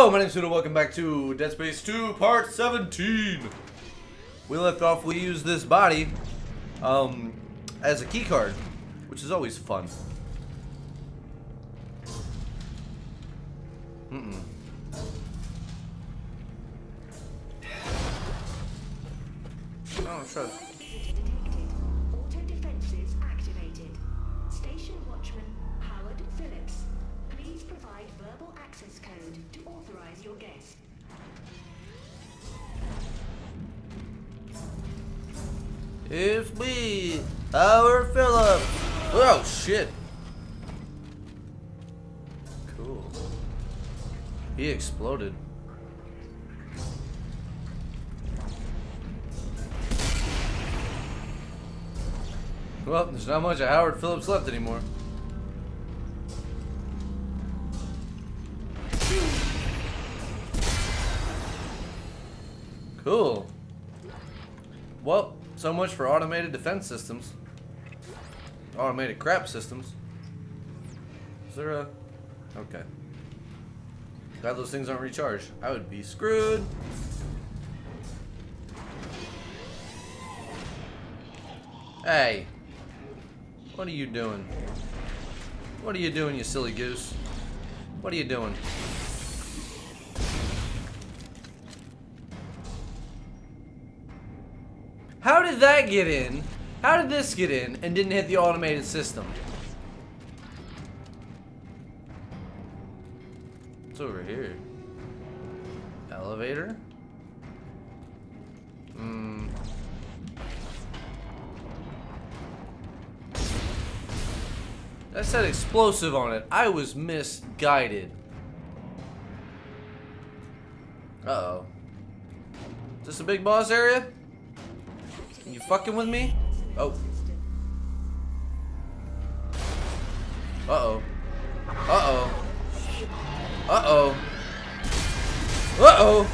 Hello, my name's Suda, welcome back to Dead Space 2, part 17! We left off, we used this body, as a keycard, which is always fun. Oh, shut up. Auto defenses activated. Station watchman Howard Phillips, please provide verbal access code to authorize your guest. It's me, Howard Phillips. Oh shit. Cool. He exploded. Well, there's not much of Howard Phillips left anymore. Cool. Well, so much for automated defense systems. Automated crap systems. Is there a... Okay. Glad those things aren't recharged. I would be screwed. Hey. What are you doing? What are you doing, you silly goose? What are you doing? How did that get in? How did this get in and didn't hit the automated system? What's over here? Elevator? That said explosive on it. I was misguided. Uh-oh. Is this a big boss area? Are you fucking with me? Oh. Uh-oh. Uh-oh. Uh-oh. Uh-oh.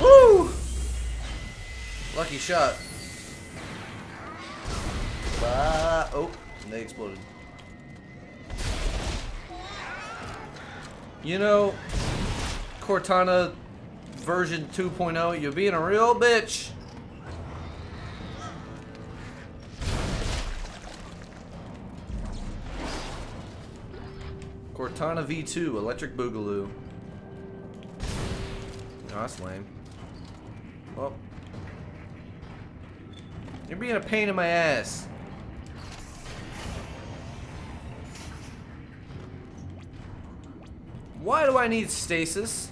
Woo! Lucky shot. Oh, they exploded. You know, Cortana version 2.0, you're being a real bitch. Cortana V2, Electric Boogaloo. No, that's lame. Well, you're being a pain in my ass. Why do I need stasis?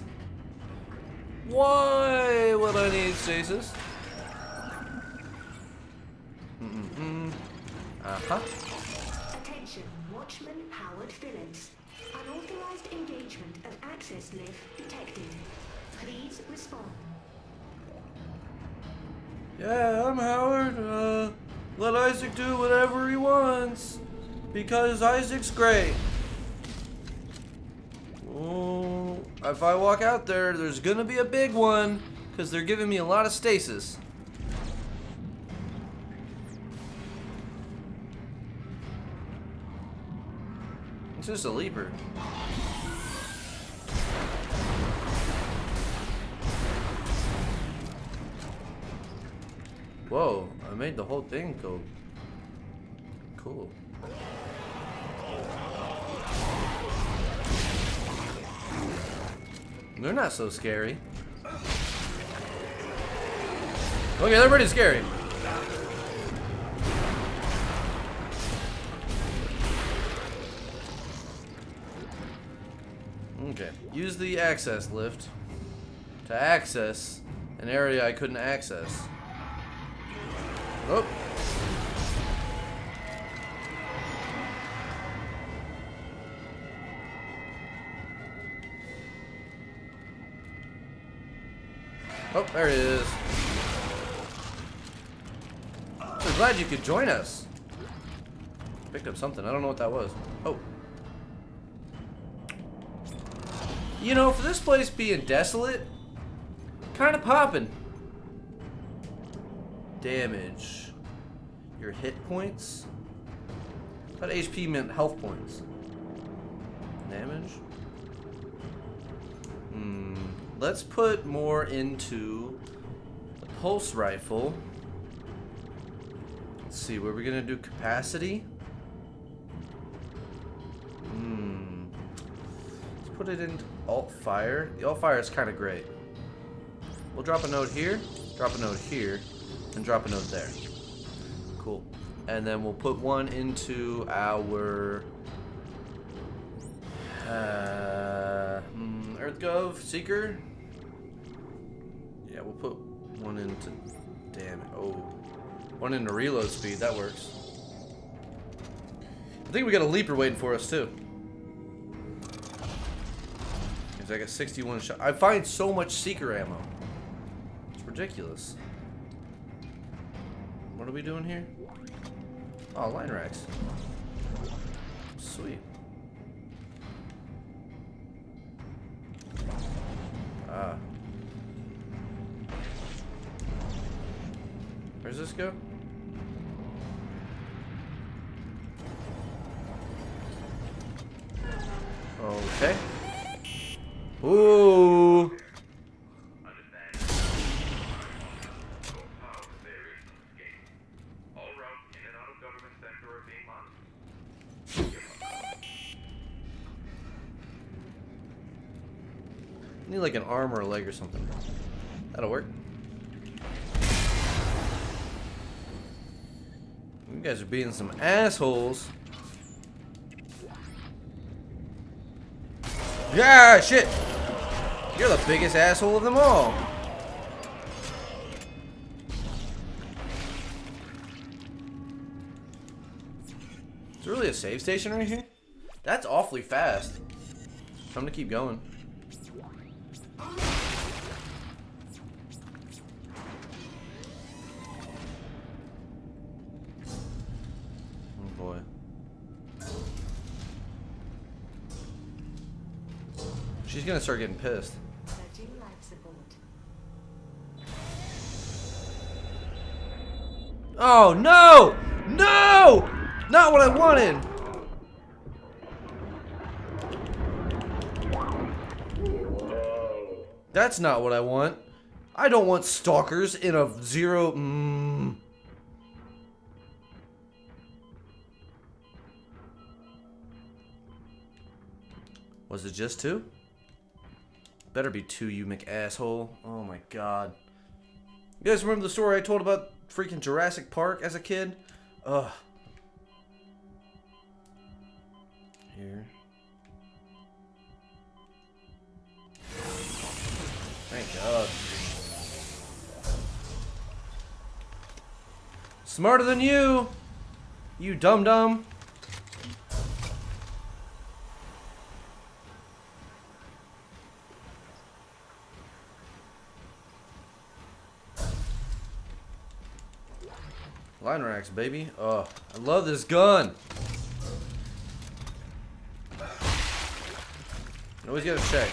Why would I need stasis? Attention, Watchman Howard Phillips. Unauthorized engagement of access lift detected. Please respond. Yeah, I'm Howard. Let Isaac do whatever he wants. Because Isaac's great. If I walk out there, there's gonna be a big one, because they're giving me a lot of stasis. It's just a leaper. Whoa, I made the whole thing go. Cool. They're not so scary. Okay, they're pretty scary. Okay, use the access lift to access an area I couldn't access. Oh. Oh, there it is. We're glad you could join us. Picked up something. I don't know what that was. Oh. You know, for this place being desolate, kind of popping. Damage. Your hit points? I thought HP meant health points. Damage? Let's put more into the pulse rifle. Let's see, what are we gonna do? Capacity? Let's put it into alt fire. The alt fire is kind of great. We'll drop a note here, drop a note here, and drop a note there. Cool. And then we'll put one into our EarthGov Seeker. Yeah, we'll put one into, damn it, oh, one into reload speed. That works. I think we got a leaper waiting for us too. It's like a 61 shot. I find so much Seeker ammo. It's ridiculous. What are we doing here? Oh, line racks. Sweet. Where's this go? Okay. Ooh. Need like an arm or a leg or something. That'll work. You guys are being some assholes. Yeah, shit! You're the biggest asshole of them all. Is there really a save station right here? That's awfully fast. Time to keep going. She's gonna start getting pissed. Oh no! No! Not what I wanted! That's not what I want. I don't want stalkers in a zero. Was it just two? Better be two, you McAsshole. Oh my god. You guys remember the story I told about freaking Jurassic Park as a kid? Ugh. Here. Thank god. Smarter than you! You dum-dum. Line racks, baby. Oh, I love this gun. You always gotta check.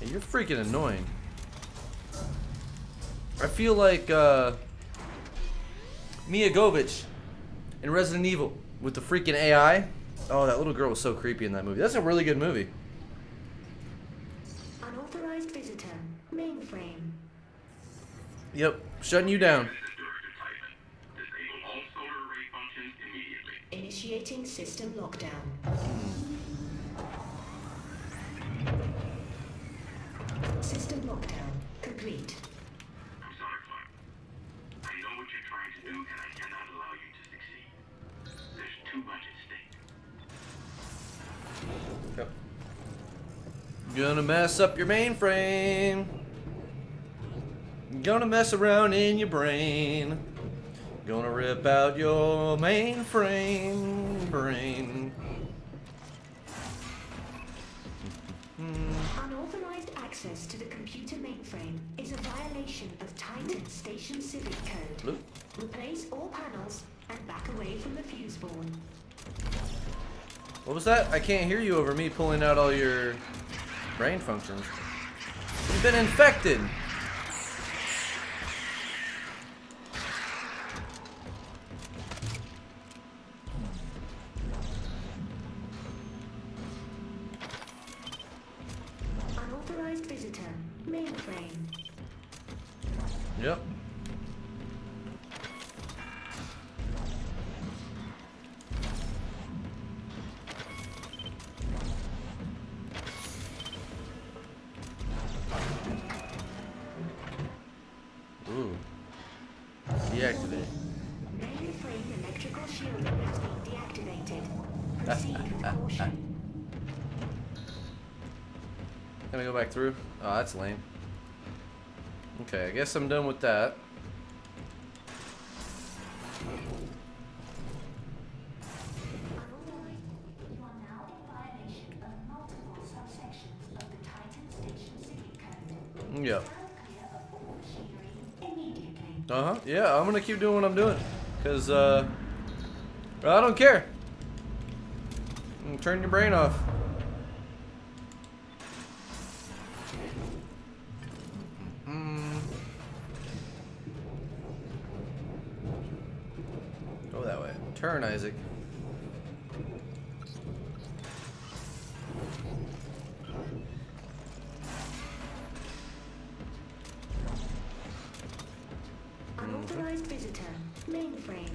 Hey, you're freaking annoying. I feel like Mia Govich in Resident Evil with the freaking AI. Oh, that little girl was so creepy in that movie. That's a really good movie. Unauthorized visitor, mainframe. Yep, shutting you down. Initiating system lockdown. System lockdown complete. I'm sorry, Clark. I know what you're trying to do, and I cannot allow you to succeed. There's too much at stake. Yep. Gonna mess up your mainframe. Gonna mess around in your brain. Gonna rip out your mainframe brain. Unauthorized access to the computer mainframe is a violation of Titan Station civic code. Look. Replace all panels and back away from the fuse board. What was that? I can't hear you over me pulling out all your brain functions. You've been infected. Yep. Ooh. Deactivate. Main frame electrical shield is being deactivated. Proceed with caution. Can I go back through? Oh, that's lame. Okay, I guess I'm done with that. You are now in violation of multiple subsections of the Titan Station City Code. Yep. Uh-huh, yeah, I'm gonna keep doing what I'm doing. Cause, I don't care. Turn your brain off. Turn, Isaac. Unauthorized visitor, mainframe.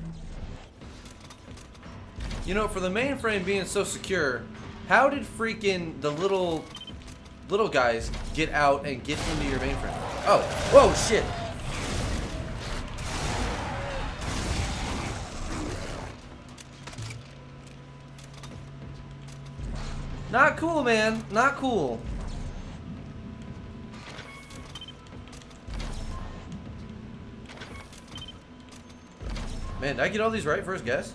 You know, for the mainframe being so secure, how did freaking the little guys get out and get into your mainframe? Oh, whoa, shit. Not cool, man. Not cool. Man, did I get all these right first guess?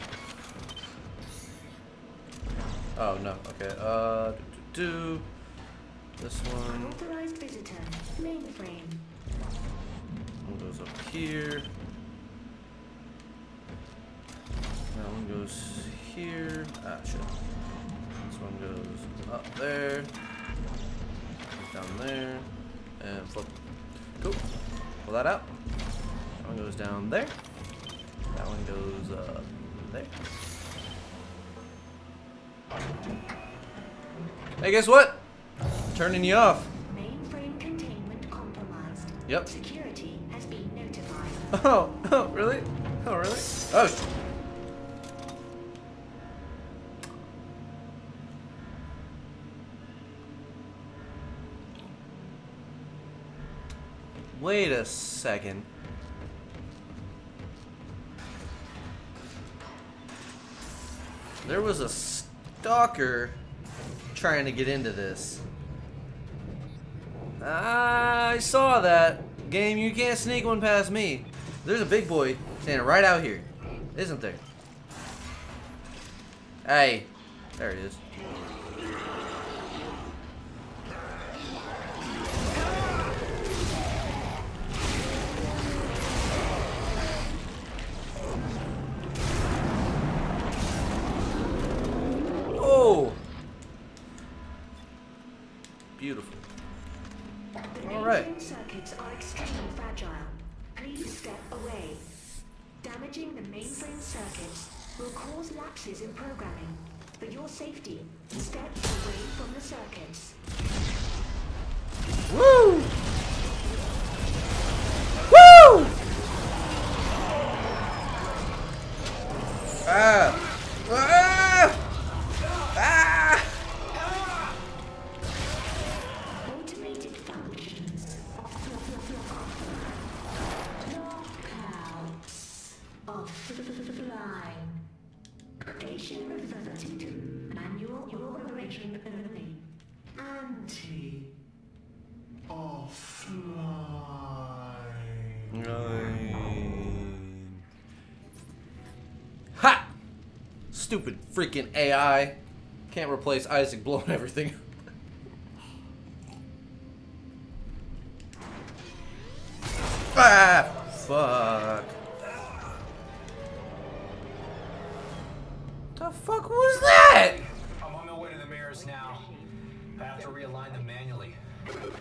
Oh, no. Okay. Do this one. Authorized visitor. Mainframe. One goes up here. That one goes here. Ah, shit. One goes up there, down there, and flip. Cool. Pull that out. That one goes down there. That one goes up there. Hey, guess what? I'm turning you off. Mainframe containment compromised. Yep. Security has been notified. Oh, really? Oh, really? Oh, shit. Wait a second. There was a stalker trying to get into this. I saw that. Game, you can't sneak one past me. There's a big boy standing right out here. Isn't there? Hey. There it is. Beautiful. All right. Circuits are extremely fragile. Please step away. Damaging the mainframe circuits will cause lapses in programming. For your safety, step away from the circuits. Woo! Woo! Ah! Ah! Ah! Station reverted to manual operation only. Anti-offline. Ha! Stupid freaking AI. Can't replace Isaac blowing everything. Ah! Fuck. The fuck was that? I'm on my way to the mirrors now. I have to realign them manually.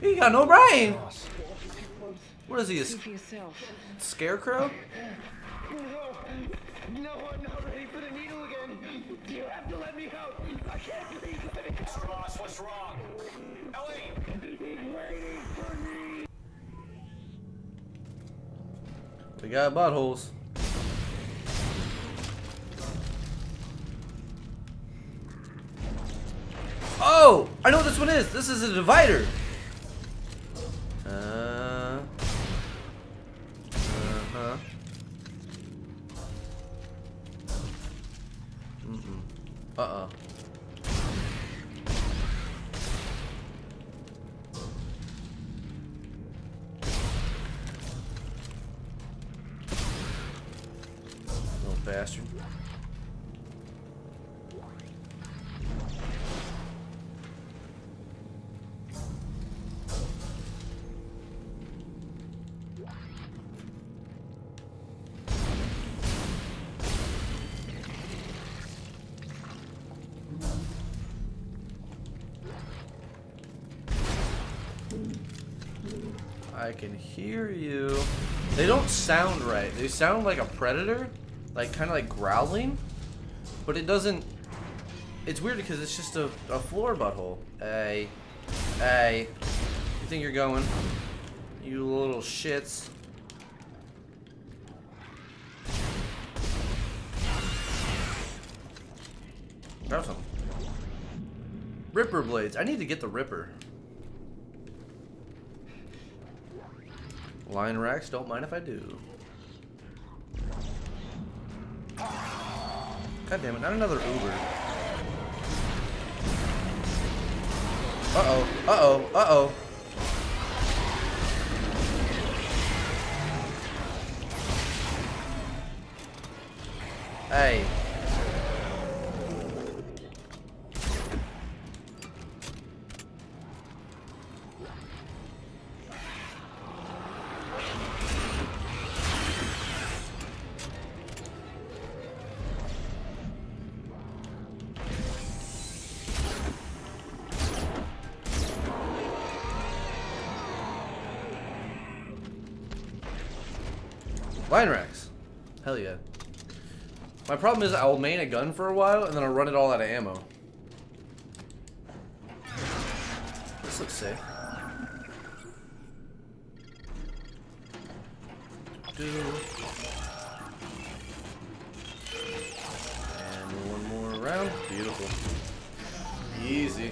He got no brain. What is he? A scarecrow? No, I'm not ready for the needle again. You have to let me out. I can't breathe. Strauss, what's wrong? Ellie! Waiting for me. They got buttholes. Oh! I know what this one is! This is a divider! Bastard. I can hear you. They don't sound right. They sound like a predator. Like, kind of like growling, but it doesn't. It's weird because it's just a floor butthole. Hey, hey, you think you're going, you little shits? Grab some Ripper blades. I need to get the Ripper. Line racks. Don't mind if I do. God damn it, not another Uber. Uh-oh, uh-oh, uh-oh. Hey. Line racks. Hell yeah. My problem is I'll main a gun for a while and then I'll run it all out of ammo. This looks safe. And one more round. Beautiful. Easy.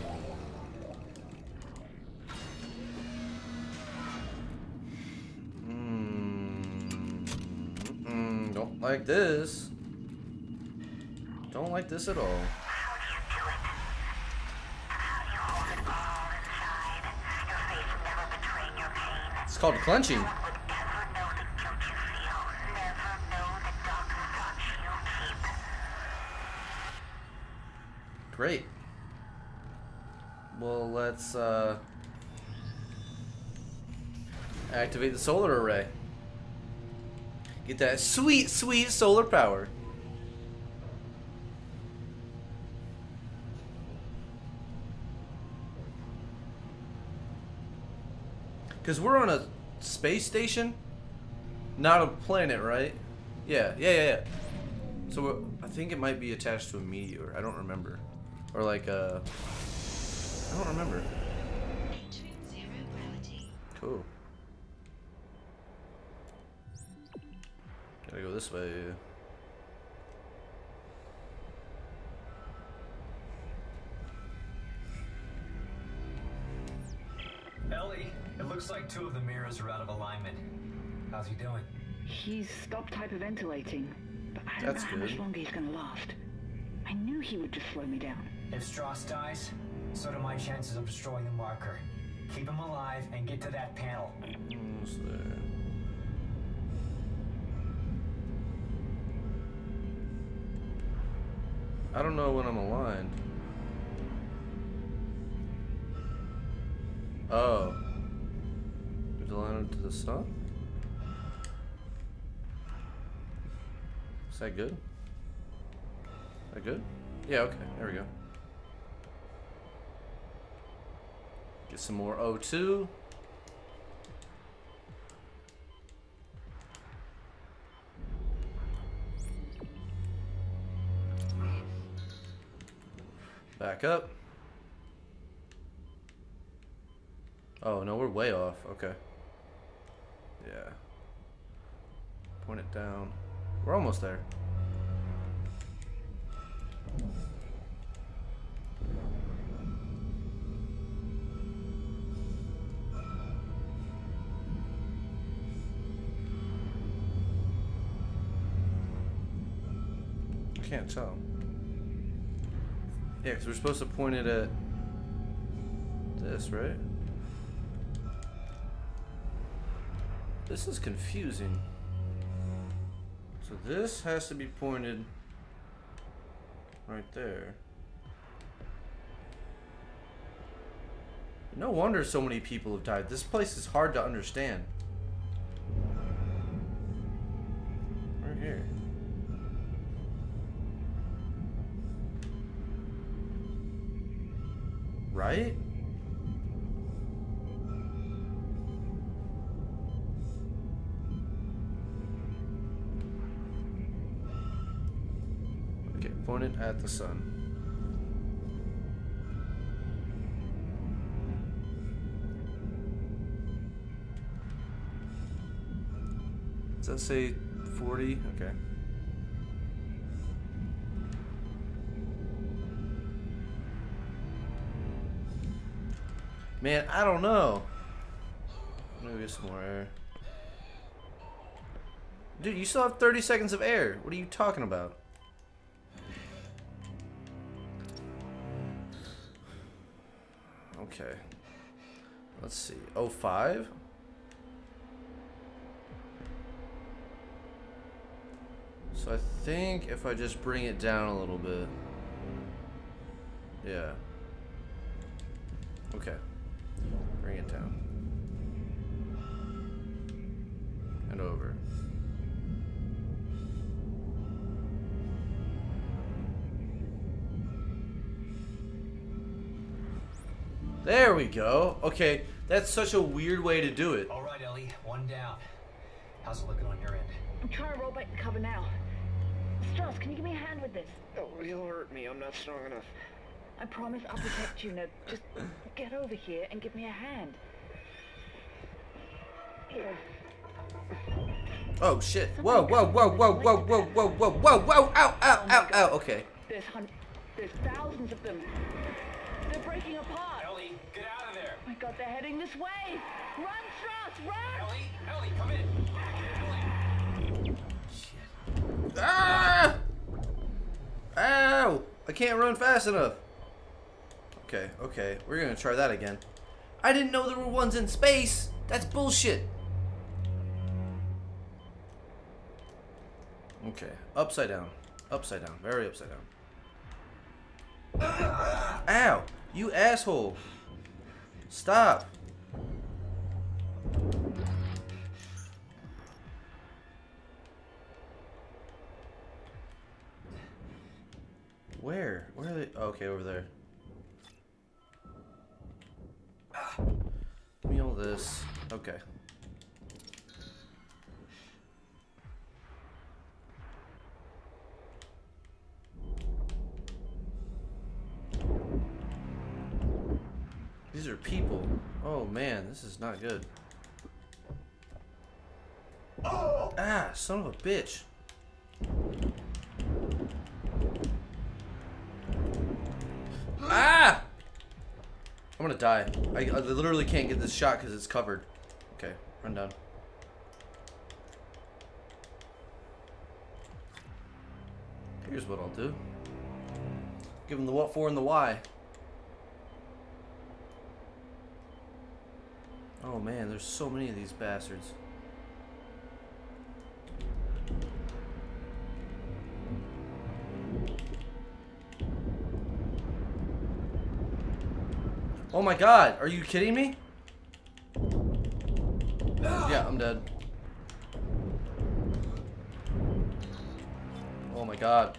Like this. Don't like this at all. It's called clenching. Great. Well, let's activate the solar array. Get that sweet, sweet solar power. Because we're on a space station, not a planet, right? Yeah. So I think it might be attached to a meteor. I don't remember. Or like a... I don't remember. Cool. Gotta go this way. Ellie, it looks like two of the mirrors are out of alignment. How's he doing? He's stopped hyperventilating, but I don't know how much longer he's gonna last. I knew he would just slow me down. If Strauss dies, so do my chances of destroying the marker. Keep him alive and get to that panel. Almost there. I don't know when I'm aligned. Oh. Did I align it to the sun? Is that good? Is that good? Yeah, okay. There we go. Get some more O2. Back up. Oh no, we're way off. Okay. Yeah. Point it down. We're almost there. I can't tell. Yeah, because we're supposed to point it at this, right? This is confusing. So this has to be pointed right there. No wonder so many people have died. This place is hard to understand. Right here. Right? Point it at the sun. Does that say 40? Okay. Man, I don't know. Maybe some more air. Dude, you still have 30 seconds of air. What are you talking about? Okay, let's see. 05? So I think if I just bring it down a little bit. Yeah. Okay. Bring it down. And over. There we go. Okay, that's such a weird way to do it. All right, Ellie, one down. How's it looking on your end? I'm trying to roll back to cover now. Strauss, can you give me a hand with this? Oh, he'll hurt me. I'm not strong enough. I promise I'll protect you. Now, just get over here and give me a hand. Here. Oh, shit. Whoa, whoa, whoa, whoa, whoa, whoa, whoa, whoa, whoa, whoa. Ow, ow, ow, ow. Okay. There's thousands of them. They're breaking apart. Ellie, get out of there. Oh my God, they're heading this way. Run, Strauss, run. Ellie, Ellie, come in. Ellie. Shit. Ah! Ow! I can't run fast enough. Okay, okay. We're going to try that again. I didn't know there were ones in space. That's bullshit. Okay, upside down. Upside down. Very upside down. Ow! You asshole! Stop! Where? Where are they? Oh, okay, over there. Give me all this. Okay. These are people. Oh man, this is not good. Oh. Ah, son of a bitch. Ah! I'm gonna die. I literally can't get this shot because it's covered. Okay, run down. Here's what I'll do. Give them the what for and the why. Oh man, there's so many of these bastards. Oh my God, are you kidding me? Yeah, I'm dead. Oh my God.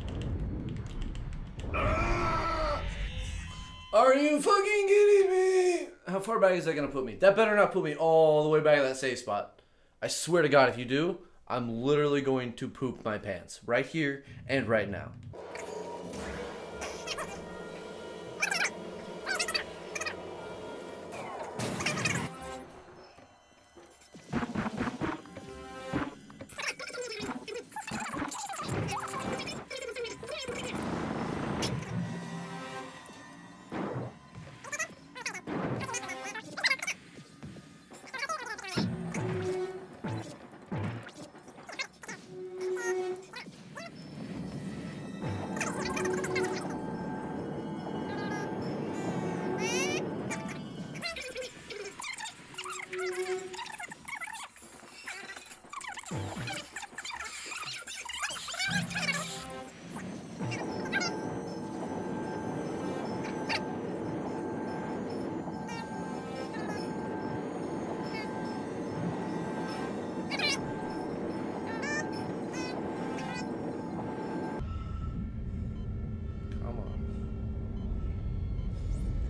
Are you fucking kidding me? How far back is that gonna put me? That better not put me all the way back to that safe spot. I swear to God, if you do, I'm literally going to poop my pants. Right here and right now.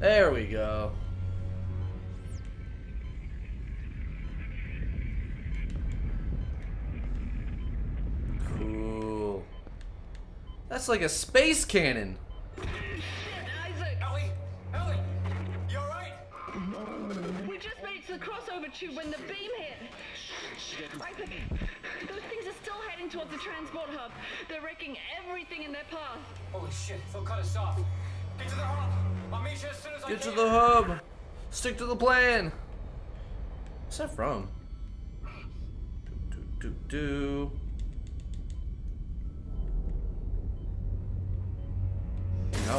There we go. Cool. That's like a space cannon. Shit, Isaac! Ellie! Ellie! You alright? We just made it to the crossover tube when the beam hit. Shit. Isaac, those things are still heading towards the transport hub. They're wrecking everything in their path. Holy shit, they'll cut us off. Get to the hub! I'll meet you as soon as I can. Get to the hub! Stick to the plan! What's that from? Now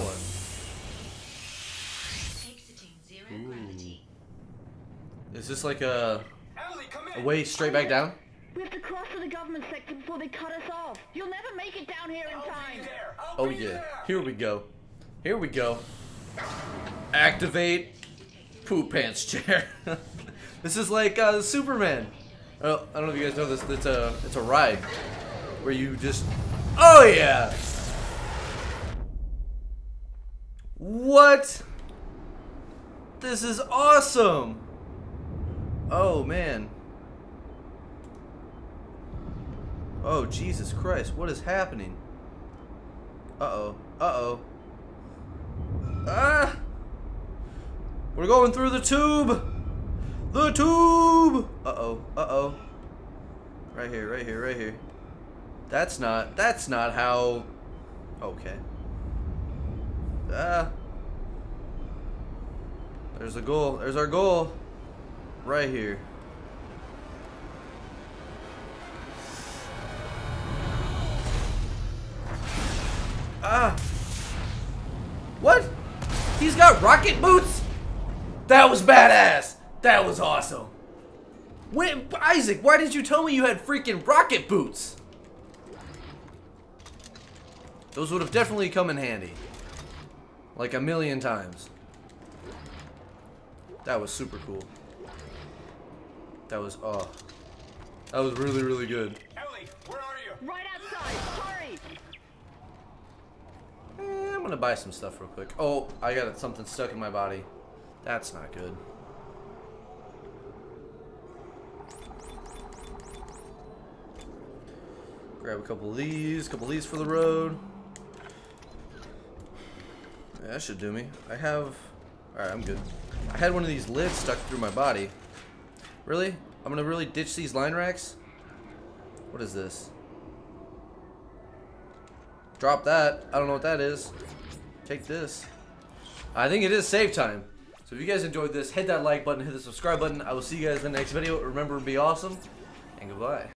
what? Exiting zero gravity. Is this like a way straight back down? We have to cross to the government sector before they cut us off. You'll never make it down here in time. Oh yeah, here we go. Here we go. Activate poop pants chair. This is like Superman. Oh, I don't know if you guys know this. It's a ride where you just. Oh yeah. What? This is awesome. Oh man. Oh Jesus Christ! What is happening? Uh-oh. Uh-oh. Ah! We're going through the tube! The tube! Uh-oh, uh-oh. Right here, right here, right here. That's not how... Okay. Ah! There's a goal, there's our goal. Right here. Ah! What? He's got rocket boots? That was badass. That was awesome. When, Isaac, why didn't you tell me you had freaking rocket boots? Those would have definitely come in handy. Like a million times. That was super cool. That was, oh. That was really, really good. Ellie, where are you? Right outside. Hurry. I'm gonna buy some stuff real quick. Oh, I got something stuck in my body. That's not good. Grab a couple of these for the road. Yeah, that should do me. I have... Alright, I'm good. I had one of these lids stuck through my body. Really? I'm gonna really ditch these line racks? What is this? Drop that. I don't know what that is. Take this. I think it is save time. So if you guys enjoyed this, hit that like button, hit the subscribe button. I will see you guys in the next video. Remember, be awesome, and goodbye.